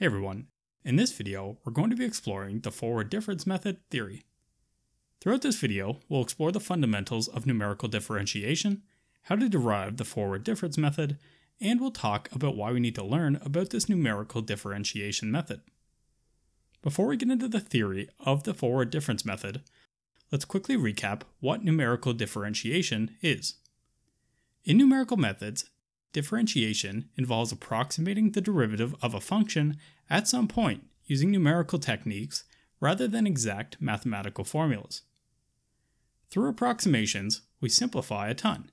Hey everyone, in this video we're going to be exploring the forward difference method theory. Throughout this video we'll explore the fundamentals of numerical differentiation, how to derive the forward difference method, and we'll talk about why we need to learn about this numerical differentiation method. Before we get into the theory of the forward difference method, let's quickly recap what numerical differentiation is. In numerical methods, differentiation involves approximating the derivative of a function at some point using numerical techniques rather than exact mathematical formulas. Through approximations, we simplify a ton,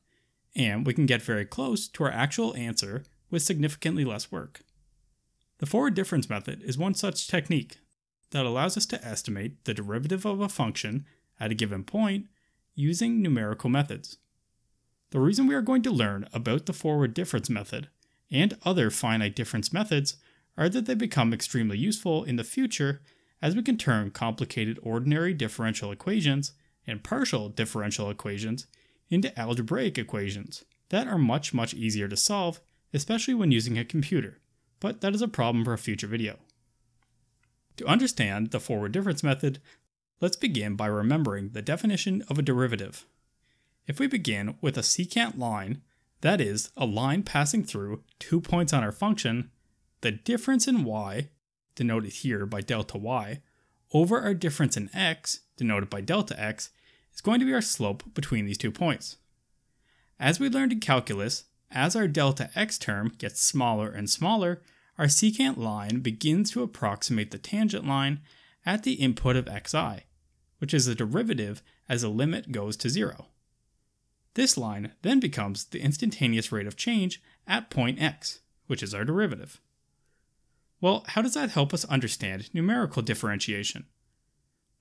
and we can get very close to our actual answer with significantly less work. The forward difference method is one such technique that allows us to estimate the derivative of a function at a given point using numerical methods. The reason we are going to learn about the forward difference method and other finite difference methods are that they become extremely useful in the future as we can turn complicated ordinary differential equations and partial differential equations into algebraic equations that are much easier to solve, especially when using a computer, but that is a problem for a future video. To understand the forward difference method, let's begin by remembering the definition of a derivative. If we begin with a secant line, that is, a line passing through 2 points on our function, the difference in y, denoted here by delta y, over our difference in x, denoted by delta x, is going to be our slope between these 2 points. As we learned in calculus, as our delta x term gets smaller and smaller, our secant line begins to approximate the tangent line at the input of xi, which is the derivative as the limit goes to 0. This line then becomes the instantaneous rate of change at point x, which is our derivative. Well, how does that help us understand numerical differentiation?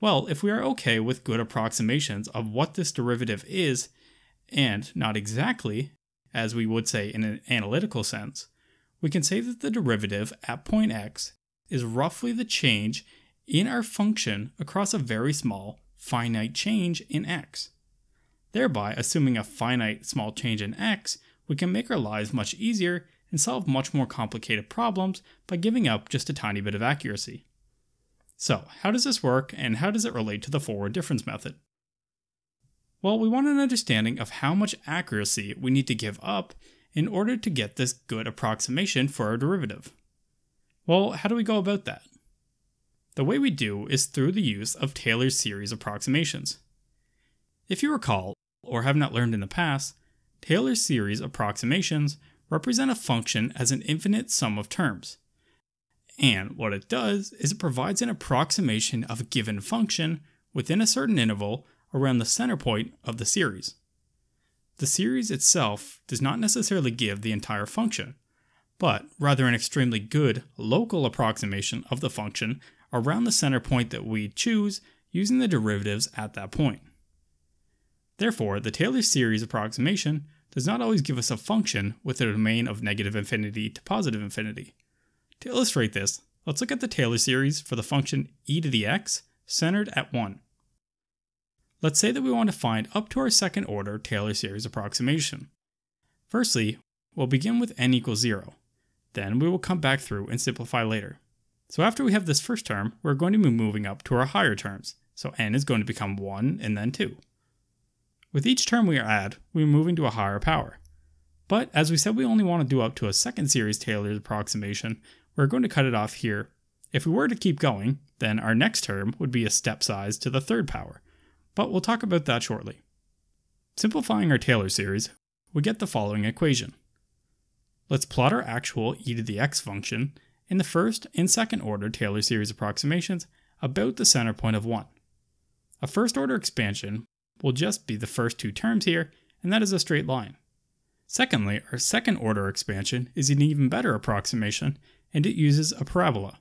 Well, if we are okay with good approximations of what this derivative is, and not exactly, as we would say in an analytical sense, we can say that the derivative at point x is roughly the change in our function across a very small, finite change in x. Thereby, assuming a finite small change in x, we can make our lives much easier and solve much more complicated problems by giving up just a tiny bit of accuracy. So, how does this work and how does it relate to the forward difference method? Well, we want an understanding of how much accuracy we need to give up in order to get this good approximation for our derivative. Well, how do we go about that? The way we do is through the use of Taylor series approximations. If you recall, or have not learned in the past, Taylor series approximations represent a function as an infinite sum of terms. And what it does is it provides an approximation of a given function within a certain interval around the center point of the series. The series itself does not necessarily give the entire function, but rather an extremely good local approximation of the function around the center point that we choose using the derivatives at that point. Therefore, the Taylor series approximation does not always give us a function with a domain of negative infinity to positive infinity. To illustrate this, let's look at the Taylor series for the function e to the x centered at 1. Let's say that we want to find up to our second order Taylor series approximation. Firstly, we'll begin with n equals 0. Then we will come back through and simplify later. So after we have this first term, we're going to be moving up to our higher terms. So n is going to become 1 and then 2. With each term we add, we're moving to a higher power. But as we said, we only want to do up to a second series Taylor approximation, we're going to cut it off here. If we were to keep going, then our next term would be a step size to the third power. But we'll talk about that shortly. Simplifying our Taylor series, we get the following equation. Let's plot our actual e to the x function in the first and second order Taylor series approximations about the center point of 1. A first order expansion will just be the first two terms here, and that is a straight line. Secondly, our second order expansion is an even better approximation, and it uses a parabola.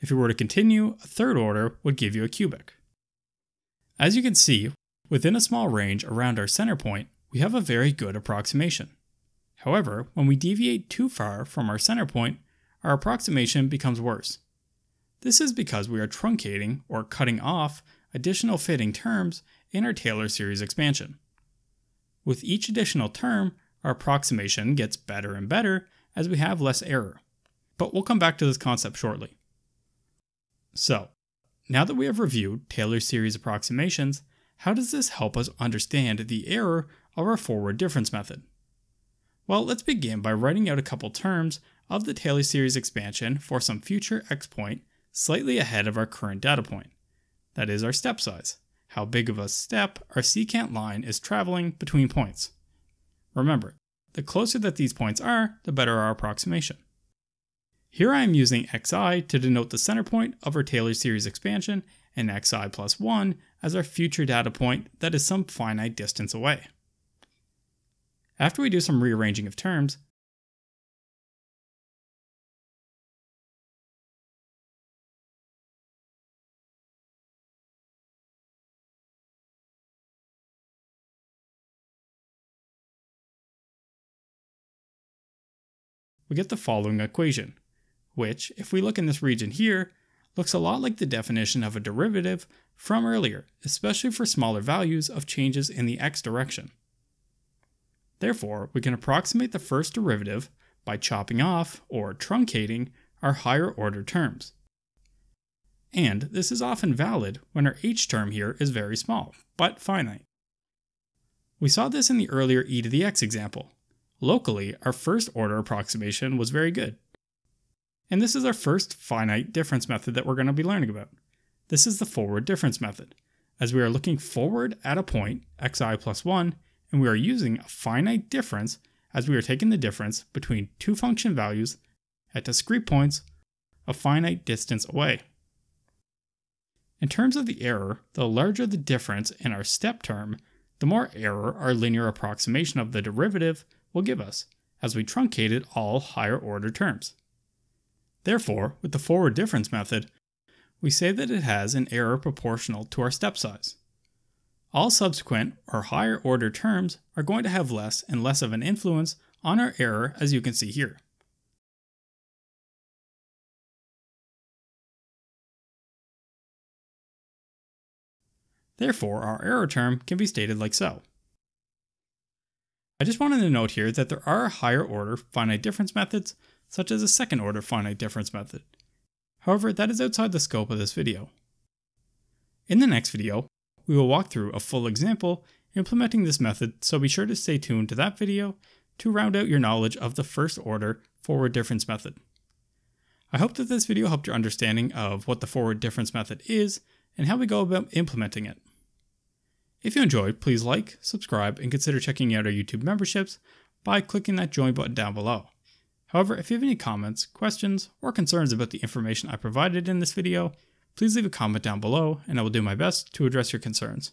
If you were to continue, a third order would give you a cubic. As you can see, within a small range around our center point, we have a very good approximation. However, when we deviate too far from our center point, our approximation becomes worse. This is because we are truncating or cutting off additional fitting terms in our Taylor series expansion. With each additional term, our approximation gets better and better as we have less error. but we'll come back to this concept shortly. So, now that we have reviewed Taylor series approximations, how does this help us understand the error of our forward difference method? Well, let's begin by writing out a couple terms of the Taylor series expansion for some future x point slightly ahead of our current data point. That is our step size, how big of a step our secant line is traveling between points. Remember, the closer that these points are, the better our approximation. Here I am using xi to denote the center point of our Taylor series expansion and xi plus 1 as our future data point that is some finite distance away. After we do some rearranging of terms, we get the following equation, which, if we look in this region here, looks a lot like the definition of a derivative from earlier, especially for smaller values of changes in the x direction. Therefore, we can approximate the first derivative by chopping off, or truncating, our higher order terms. And this is often valid when our h term here is very small, but finite. We saw this in the earlier e to the x example. Locally, our first order approximation was very good. And this is our first finite difference method that we're going to be learning about. This is the forward difference method, as we are looking forward at a point, xi plus 1, and we are using a finite difference as we are taking the difference between two function values at discrete points a finite distance away. In terms of the error, the larger the difference in our step term, the more error our linear approximation of the derivative will give us, as we truncated all higher order terms. Therefore, with the forward difference method, we say that it has an error proportional to our step size. All subsequent or higher order terms are going to have less and less of an influence on our error, as you can see here. Therefore, our error term can be stated like so. I just wanted to note here that there are higher order finite difference methods, such as a second order finite difference method. However, that is outside the scope of this video. In the next video, we will walk through a full example implementing this method, so be sure to stay tuned to that video to round out your knowledge of the first order forward difference method. I hope that this video helped your understanding of what the forward difference method is and how we go about implementing it. If you enjoyed, please like, subscribe, and consider checking out our YouTube memberships by clicking that join button down below. However, if you have any comments, questions, or concerns about the information I provided in this video, please leave a comment down below and I will do my best to address your concerns.